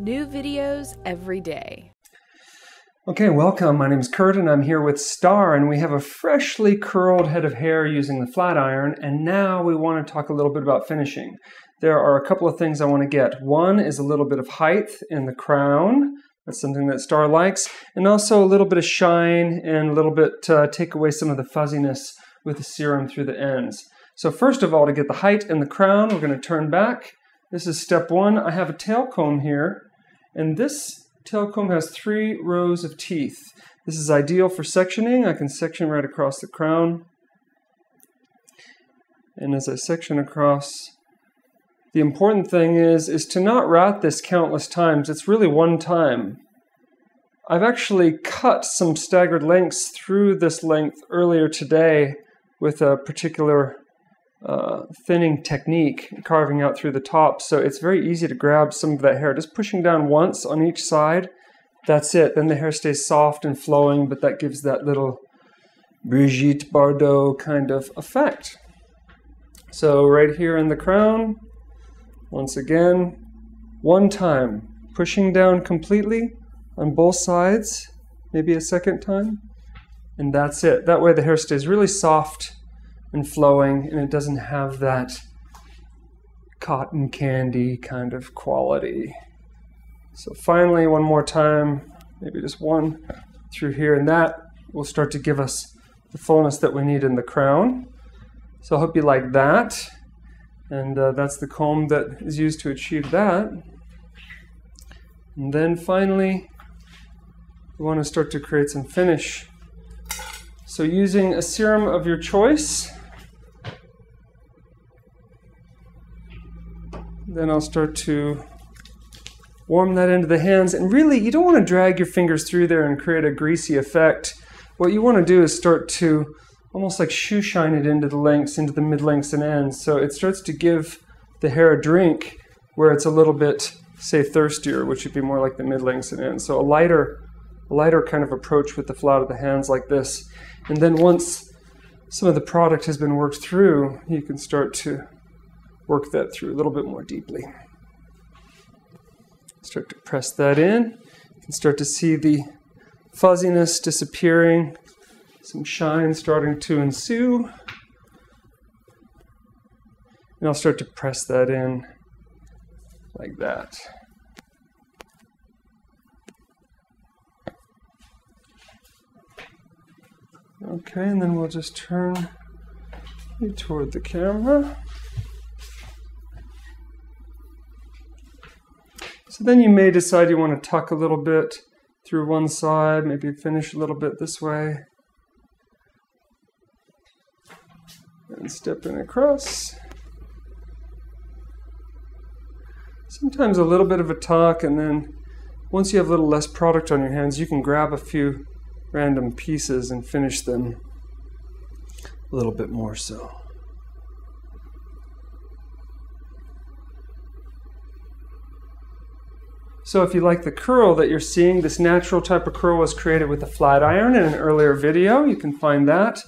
New videos every day. Okay, welcome. My name is Curt and I'm here with Star, and we have a freshly curled head of hair using the flat iron, and now we want to talk a little bit about finishing. There are a couple of things I want to get. One is a little bit of height in the crown. That's something that Star likes. And also a little bit of shine and a little bit to take away some of the fuzziness with the serum through the ends. So first of all, to get the height in the crown, we're going to turn back. This is step one. I have a tail comb here, and this tail comb has 3 rows of teeth. This is ideal for sectioning. I can section right across the crown. And as I section across, the important thing is to not rat this countless times. It's really one time. I've actually cut some staggered lengths through this length earlier today with a particular thinning technique, carving out through the top, so it's very easy to grab some of that hair. Just pushing down once on each side, that's it. Then the hair stays soft and flowing, but that gives that little Brigitte Bardot kind of effect. So right here in the crown, once again, one time, pushing down completely on both sides, maybe a second time, and that's it. That way the hair stays really soft and flowing, and it doesn't have that cotton candy kind of quality. So finally, one more time, maybe just one through here, and that will start to give us the fullness that we need in the crown. So I hope you like that. And that's the comb that is used to achieve that. And then finally, we want to start to create some finish. So using a serum of your choice, then I'll start to warm that into the hands. And really, you don't want to drag your fingers through there and create a greasy effect. What you want to do is start to almost like shoe shine it into the lengths, into the mid lengths and ends. So it starts to give the hair a drink where it's a little bit, say, thirstier, which would be more like the mid lengths and ends. So a lighter kind of approach with the flat of the hands like this. And then once some of the product has been worked through, you can start to work that through a little bit more deeply. Start to press that in. You can start to see the fuzziness disappearing. Some shine starting to ensue. And I'll start to press that in like that. Okay, and then we'll just turn you toward the camera. So then you may decide you want to tuck a little bit through one side, maybe finish a little bit this way. And step in across. Sometimes a little bit of a tuck, and then once you have a little less product on your hands, you can grab a few random pieces and finish them a little bit more so. So if you like the curl that you're seeing, this natural type of curl was created with a flat iron in an earlier video. You can find that.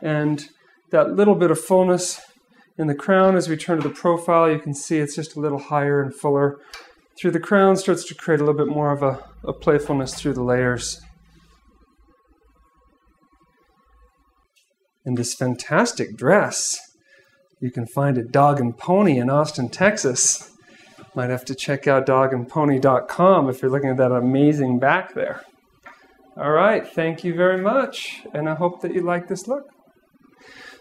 And that little bit of fullness in the crown, as we turn to the profile, you can see it's just a little higher and fuller through the crown, starts to create a little bit more of a playfulness through the layers. And this fantastic dress you can find at Dog and Pony in Austin, Texas. Might have to check out dogandpony.com if you're looking at that amazing back there. All right, thank you very much, and I hope that you like this look.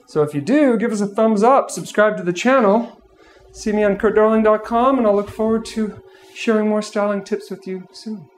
So if you do, give us a thumbs up, subscribe to the channel, see me on CurtDarling.com, and I'll look forward to sharing more styling tips with you soon.